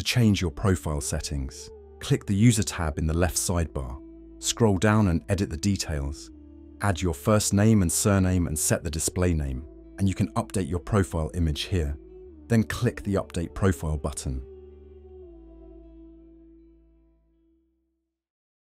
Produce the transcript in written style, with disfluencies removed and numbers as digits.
To change your profile settings, click the User tab in the left sidebar. Scroll down and edit the details. Add your first name and surname and set the display name, and you can update your profile image here. Then click the Update Profile button.